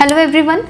Hello everyone,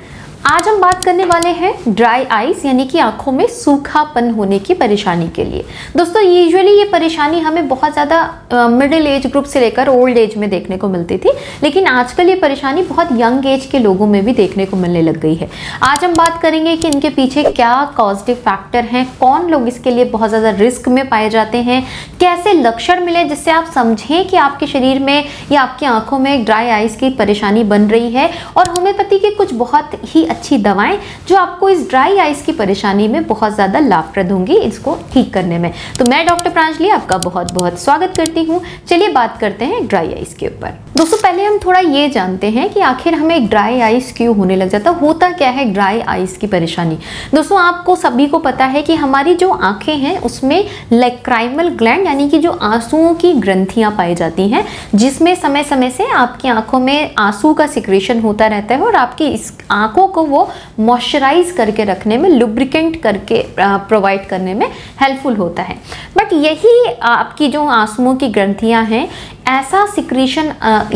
आज हम बात करने वाले हैं ड्राई आईज यानी कि आंखों में सूखापन होने की परेशानी के लिए। दोस्तों यूजुअली ये परेशानी हमें बहुत ज़्यादा मिडिल एज ग्रुप से लेकर ओल्ड एज में देखने को मिलती थी, लेकिन आजकल ये परेशानी बहुत यंग एज के लोगों में भी देखने को मिलने लग गई है। आज हम बात करेंगे कि इनके पीछे क्या कॉजेटिव फैक्टर हैं, कौन लोग इसके लिए बहुत ज़्यादा रिस्क में पाए जाते हैं, कैसे लक्षण मिले जिससे आप समझें कि आपके शरीर में या आपकी आँखों में ड्राई आईज की परेशानी बन रही है, और होम्योपैथी के कुछ बहुत ही अच्छी दवाएं जो आपको इस ड्राई आईज की परेशानी में बहुत ज़्यादा लाभप्रद होंगी इसको ठीक करने में। तो मैं डॉक्टर प्रांजलि आपका बहुत बहुत स्वागत करती हूँ। चलिए बात करते हैं ड्राई आईज के ऊपर। दोस्तों पहले हम थोड़ा ये जानते हैं कि आखिर हमें ड्राई आईज क्यों होने लग जाता, होता क्या है ड्राई आईज की परेशानी। दोस्तों आपको सभी को पता है कि हमारी जो आँखें हैं उसमें लैक्राइमल ग्लैंड यानी कि जो आंसुओं की ग्रंथियाँ पाई जाती हैं, जिसमें समय समय से आपकी आँखों में आंसू का सिक्रेशन होता रहता है और आपकी इस आँखों को वो मॉइस्चराइज करके रखने में, लुब्रिकेंट करके प्रोवाइड करने में हेल्पफुल होता है। बट यही आपकी जो आंसुओं की ग्रंथियां हैं ऐसा सिक्रीशन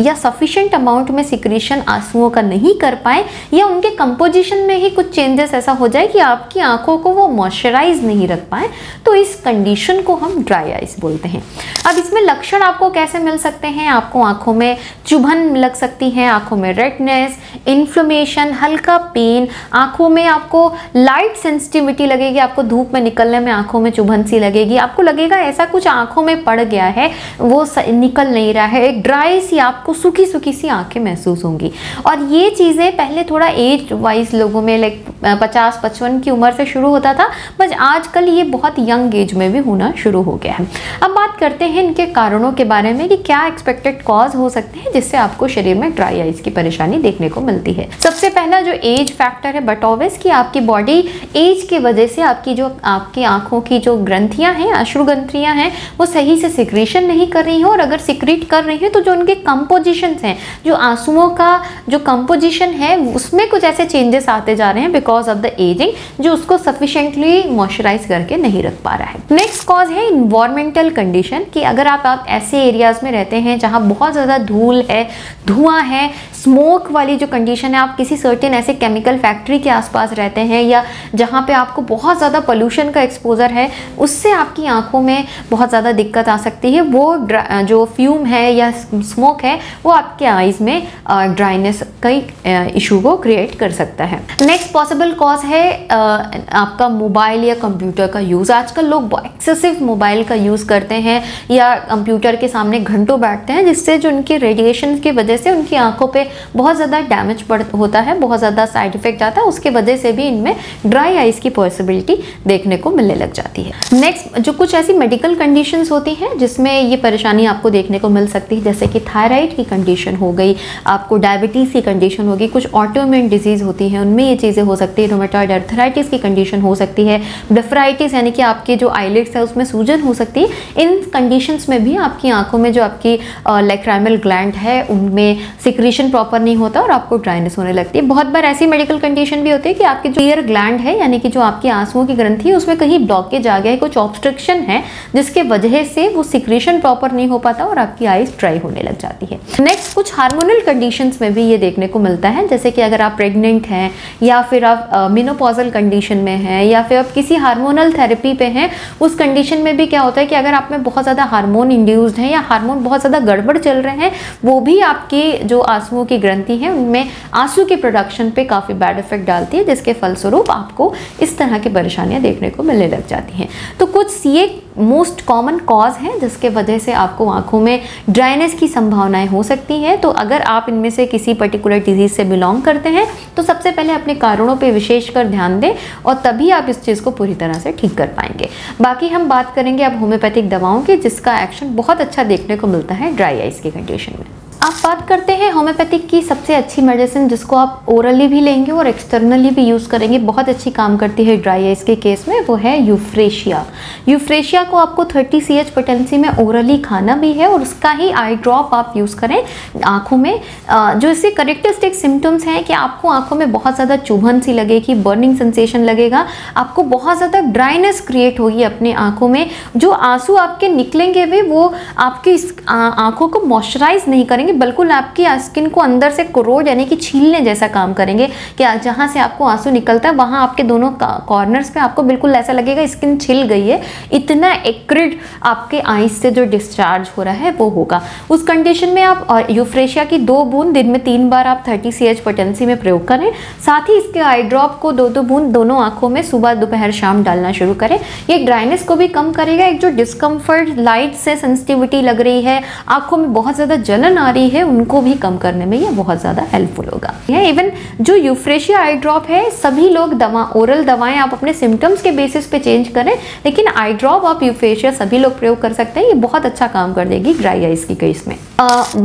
या सफिशेंट अमाउंट में सिक्रीशन आंसुओं का नहीं कर पाए या उनके कंपोजिशन में ही कुछ चेंजेस ऐसा हो जाए कि आपकी आंखों को वो मॉइस्चराइज नहीं रख पाए, तो इस कंडीशन को हम ड्राई आईज बोलते हैं। अब इसमें लक्षण आपको कैसे मिल सकते हैं। आपको आंखों में चुभन लग सकती है, आंखों में रेडनेस, इन्फ्लेमेशन, हल्का पेन, आंखों में आपको लाइट सेंसिटिविटी लगेगी, आपको धूप में निकलने में आंखों में चुभन सी लगेगी, आपको लगेगा ऐसा कुछ आंखों में पड़ गया है वो निकल नहीं रहा है, एक ड्राई सी आपको सूखी सी आंखें महसूस होंगी। और ये चीज़ें पहले थोड़ा एज वाइज लोगों में लाइक 50-55 की उम्र से शुरू होता था, बट आजकल ये बहुत यंग एज में भी होना शुरू हो गया है। अब बात करते हैं इनके कारणों के बारे में कि क्या एक्सपेक्टेड कॉज हो सकते हैं जिससे आपको शरीर में ड्राई आईज की परेशानी देखने को मिलती है। सबसे पहला जो एज फैक्टर है, बट ऑब्वियस कि आपकी बॉडी एज के वजह से आपकी आंखों की जो ग्रंथियां हैं, अश्रु ग्रंथियां हैं, वो सही से सिक्रीशन नहीं कर रही हैं, और अगर सिक्रीट कर रही हैं तो जो उनके कंपोजिशंस हैं, जो आंसुओं का जो कंपोजिशन है उसमें कुछ ऐसे चेंजेस आते जा रहे हैं बिकॉज ऑफ द एजिंग, जो उसको सफिशेंटली मॉइस्चराइज करके नहीं रख पा रहा है। नेक्स्ट कॉज है इन्वायरमेंटल कंडीशन कि अगर आप ऐसे एरियाज में रहते हैं जहाँ बहुत ज़्यादा धूल है, धुआं है, स्मोक वाली जो कंडीशन है, आप किसी सर्टेन ऐसे केमिकल फैक्ट्री के आसपास रहते हैं या जहाँ पे आपको बहुत ज़्यादा पोल्यूशन का एक्सपोजर है, उससे आपकी आंखों में बहुत ज़्यादा दिक्कत आ सकती है। वो जो फ्यूम है या स्मोक है वो आपके आईज में ड्राइनेस का इशू को क्रिएट कर सकता है। नेक्स्ट पॉसिबल कॉज है आपका मोबाइल या कंप्यूटर का यूज़। आजकल लोग एक्सेसिव मोबाइल का यूज़ करते हैं या कंप्यूटर के सामने घंटों बैठते हैं, जिससे जो उनके रेडिएशन की वजह से उनकी आँखों पर बहुत ज़्यादा डैमेज होता है, बहुत ज़्यादा साइड इफेक्ट आता है, उसके वजह से भी इनमें ड्राई आईज की पॉसिबिलिटी देखने को मिलने लग जाती है। नेक्स्ट जो कुछ ऐसी मेडिकल कंडीशंस होती हैं जिसमें ये परेशानी आपको देखने को मिल सकती है, जैसे कि थायराइड की कंडीशन हो गई, आपको डायबिटीज़ की कंडीशन होगी, कुछ ऑटोइम्यून डिजीज़ होती हैं उनमें ये चीज़ें हो सकती है, रूमेटॉइड आर्थराइटिस की कंडीशन हो सकती है, ब्लेफराइटिस यानी कि आपके जो आईलिड्स है उसमें सूजन हो सकती है। इन कंडीशंस में भी आपकी आंखों में जो आपकी लैक्राइमल ग्लैंड है उनमें सिक्रीशन प्रॉपर नहीं होता और आपको ड्राइनेस होने लगती है। बहुत बार ऐसी मेडिकल कंडीशन भी होती है कि आपकी जो ईयर ग्लैंड है यानी कि जो आपकी आंसुओं की ग्रंथि है उसमें कहीं ब्लॉकेज आ गया है, कुछ ऑब्स्ट्रक्शन है, जिसके वजह से वो सिक्रीशन प्रॉपर नहीं हो पाता और आपकी आईज ड्राई होने लग जाती है। नेक्स्ट कुछ हार्मोनल कंडीशंस में भी ये देखने को मिलता है, जैसे कि अगर आप प्रेग्नेंट हैं या फिर आप मेनोपॉजल कंडीशन में हैं या फिर आप किसी हार्मोनल थेरेपी पे हैं, उस कंडीशन में भी क्या होता है कि अगर आप में बहुत ज़्यादा हार्मोन इंड्यूस्ड हैं या हार्मोन बहुत ज़्यादा गड़बड़ चल रहे हैं, वो भी आपके जो आंसुओं की ग्रंथि है उनमें आंसू के प्रोडक्शन पे काफ़ी बैड इफेक्ट डालती है, जिसके फलस्वरूप आपको इस तरह की परेशानियां देखने को मिलने लग जाती हैं। तो कुछ ये मोस्ट कॉमन कॉज हैं जिसके वजह से आपको आंखों में ड्राइनेस की संभावनाएं हो सकती हैं। तो अगर आप इनमें से किसी पर्टिकुलर डिजीज़ से बिलोंग करते हैं तो सबसे पहले अपने कारणों पे विशेषकर ध्यान दें और तभी आप इस चीज़ को पूरी तरह से ठीक कर पाएंगे। बाकी हम बात करेंगे अब होम्योपैथिक दवाओं की, जिसका एक्शन बहुत अच्छा देखने को मिलता है ड्राई आईज की कंडीशन में। आप बात करते हैं होम्योपैथिक की सबसे अच्छी मेडिसिन जिसको आप ओरली भी लेंगे और एक्सटर्नली भी यूज़ करेंगे, बहुत अच्छी काम करती है ड्राई आईज के केस में, वो है यूफ्रेशिया। यूफ्रेशिया को आपको 30 CH पोटेंसी में ओरली खाना भी है और उसका ही आई ड्रॉप आप यूज़ करें आँखों में। जो इसके करेक्टरिस्टिक सिम्टम्स हैं कि आपको आँखों में बहुत ज़्यादा चुभन सी लगेगी, बर्निंग सेंसेशन लगेगा, आपको बहुत ज़्यादा ड्राइनेस क्रिएट होगी अपने आँखों में, जो आंसू आपके निकलेंगे भी वो आपकी आँखों को मॉइस्चराइज नहीं करेंगे, करेंगे, बिल्कुल आपकी स्किन को अंदर से करोड़ यानी कि छीलने जैसा काम करेंगे कि जहाँ से आपको आंसू निकलता है वहाँ आपके दोनों कॉर्नर्स पे आपको बिल्कुल ऐसा लगेगा स्किन छिल गई है, इतना एक्रिड आपके आईज से जो डिस्चार्ज हो रहा है वो होगा। उस कंडीशन में आप यूफ्रेशिया की 2 बूंद दिन में 3 बार आप 30 CH पोटेंसी में प्रयोग करें। साथ ही इसके आई ड्रॉप को 2-2 बूंद दोनों आंखों में सुबह दोपहर शाम डालना शुरू करें। ये ड्राइनेस को भी कम करेगा। एक जो डिस्कम्फर्ट लाइट से सेंसिटिविटी लग रही है, आंखों में बहुत ज़्यादा जलन आ रही है, उनको भी कम करने में ये बहुत ज़्यादा हेल्पफुल होगा। यह इवन जो यूफ्रेशिया आई ड्रॉप है सभी लोग ओरल दवाएं आप अपने सिम्टम्स के बेसिस पे चेंज करें, लेकिन आई ड्रॉप आप यूफ्रेशिया सभी लोग प्रयोग कर सकते हैं। ये बहुत अच्छा काम कर देगी ड्राई आइज की केस में।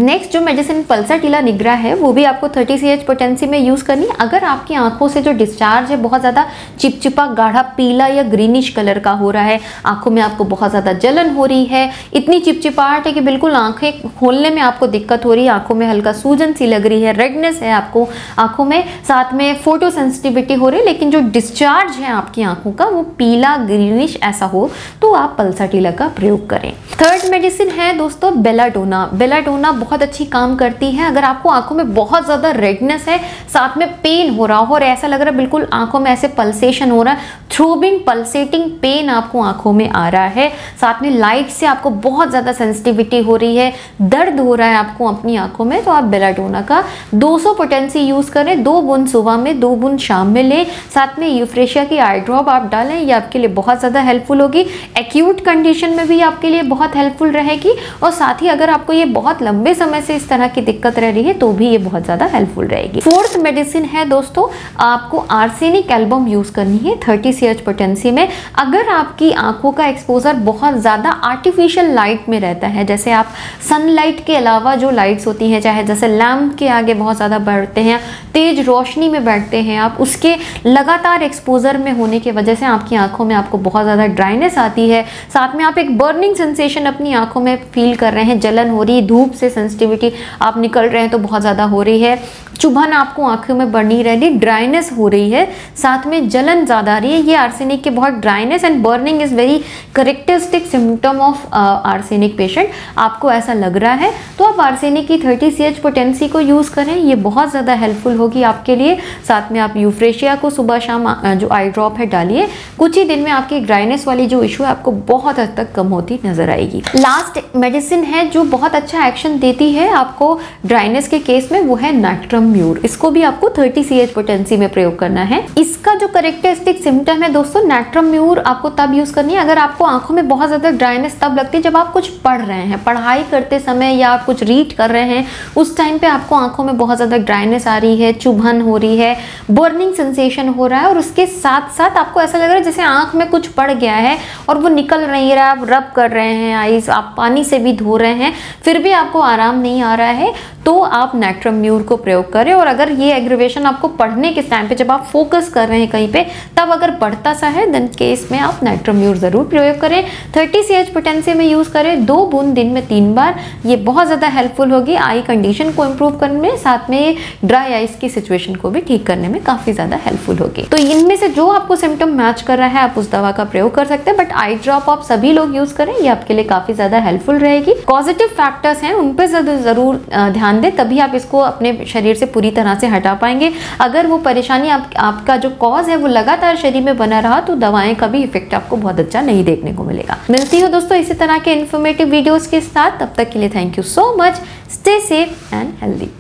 नेक्स्ट जो मेडिसिन पल्साटिला निग्रा है वो भी आपको 30 CH पोटेंसी में यूज़ करनी है। अगर आपकी आंखों से जो डिस्चार्ज है बहुत ज़्यादा चिपचिपा गाढ़ा पीला या ग्रीनिश कलर का हो रहा है, आंखों में आपको बहुत ज़्यादा जलन हो रही है, इतनी चिपचिपाहट है कि बिल्कुल आंखें खोलने में आपको दिक्कत हो रही है, आंखों में हल्का सूजन सी लग रही है, रेडनेस है आपको आंखों में, साथ में फोटो सेंसिटिविटी हो रही है, लेकिन जो डिस्चार्ज है आपकी आंखों का वो पीला ग्रीनिश ऐसा हो तो आप पल्साटिला का प्रयोग करें। थर्ड मेडिसिन है दोस्तों बेलाडोना। बेलाडोना बहुत अच्छी काम करती है। अगर आपको आंखों में बहुत ज़्यादा रेडनेस है, साथ में पेन हो रहा हो और ऐसा लग रहा है बिल्कुल आंखों में ऐसे पल्सेशन हो रहा है, थ्रोबिंग पल्सेटिंग पेन आपको आंखों में आ रहा है, साथ में लाइट से आपको बहुत ज़्यादा सेंसिटिविटी हो रही है, दर्द हो रहा है आपको अपनी आंखों में, तो आप बेलाडोना का 200 पोटेंसी यूज़ करें। 2 बूंद सुबह में 2 बूंद शाम में लें। साथ में यूफ्रेशिया की आई ड्रॉप आप डालें। ये आपके लिए बहुत ज़्यादा हेल्पफुल होगी, एक्यूट कंडीशन में भी आपके लिए बहुत हेल्पफुल रहेगी, और साथ ही अगर आपको ये बहुत लंबे समय से इस तरह की दिक्कत रह रही है तो भी ये बहुत ज़्यादा हेल्पफुल रहेगी। फोर्थ मेडिसिन है दोस्तों, आपको आर्सेनिक एल्बम यूज़ करनी है 30 CH पोटेंसी में। अगर आपकी आंखों का एक्सपोजर बहुत ज़्यादा आर्टिफिशियल लाइट में रहता है, जैसे आप सनलाइट के अलावा जो लाइट्स होती हैं, चाहे जैसे लैम्प के आगे बहुत ज़्यादा बैठते हैं, तेज रोशनी में बैठते हैं आप, उसके लगातार एक्सपोजर में होने की वजह से आपकी आंखों में आपको बहुत ज़्यादा ड्राइनेस आती है, साथ में आप एक बर्निंग सेंसेशन अपनी आंखों में फील कर रहे हैं, जलन हो रही है, धूप से सेंसिटिविटी आप निकल रहे हैं तो बहुत ज़्यादा हो रही है, चुभन आपको आंखों में बनी रह रही, ड्राइनेस हो रही है, साथ में जलन ज़्यादा आ रही है, ये आर्सेनिक के बहुत dryness and burning is very characteristic symptom of arsenic patient आपको ऐसा लग रहा है तो आप आर्सेनिक की 30 CH पोटेंसी को यूज़ करें। ये बहुत ज़्यादा हेल्पफुल होगी आपके लिए। साथ में आप यूफ्रेशिया को सुबह शाम जो आई ड्रॉप है डालिए। कुछ ही दिन में आपकी ड्राइनेस वाली जो इशू है आपको बहुत हद तक कम होती नज़र आएगी। लास्ट मेडिसिन है जो बहुत अच्छा एक्शन देती है आपको ड्राइनेस के केस में, वो है नैट्रम म्यूर। इसको भी आपको 30 CH पोटेंसी में प्रयोग करना है। इसका जो करेक्टरिस्टिक सिम्टम है दोस्तों, नैट्रम म्यूर आपको तब यूज़ करनी है अगर आपको आंखों में बहुत ज़्यादा ड्राइनेस तब लगती है जब आप कुछ पढ़ रहे हैं, पढ़ाई करते समय या आप कुछ रीड कर रहे हैं, उस टाइम पे आपको आंखों में बहुत ज़्यादा ड्राइनेस आ रही है, चुभन हो रही है, बर्निंग सेंसेशन हो रहा है, और उसके साथ साथ आपको ऐसा लग रहा है जैसे आंख में कुछ पड़ गया है और वो निकल नहीं रहा, आप रब कर रहे हैं आईज, आप पानी से भी धो रहे हैं फिर भी आपको आराम नहीं आ रहा है, तो आप नैट्रम म्यूर को प्रयोग करें। और अगर ये एग्रीवेशन आपको पढ़ने के टाइम पे जब आप फोकस कर रहे हैं कहीं पे तब अगर बढ़ता सा है देन केस में आप नैट्रम म्यूर ज़रूर प्रयोग करें। 30 CH पोटेंसी में यूज़ करें, 2 बूंद दिन में 3 बार। ये बहुत ज़्यादा हेल्पफुल होगी आई कंडीशन को इम्प्रूव करने में, साथ में ड्राई आइज की सिचुएशन को भी ठीक करने में काफ़ी ज़्यादा हेल्पफुल होगी। तो इनमें से जो आपको सिम्टम मैच कर रहा है आप उस दवा का प्रयोग कर सकते हैं, बट आई ड्रॉप आप सभी लोग यूज़ करें, ये आपके लिए काफ़ी ज़्यादा हेल्पफुल रहेगी। पॉजिटिव फैक्टर्स हैं उन पर ज़रूर ध्यान दें, तभी आप इसको अपने शरीर से पूरी तरह से हटा पाएंगे। अगर वो परेशानी आपका जो कॉज है वो लगातार शरीर में बना रहा तो दवाएं का भी इफेक्ट आपको बहुत अच्छा नहीं देखने को मिलेगा। मिलती हूँ दोस्तों इसी तरह के इन्फॉर्मेटिव वीडियोस के साथ, तब तक के लिए thank you so much. Stay safe and healthy.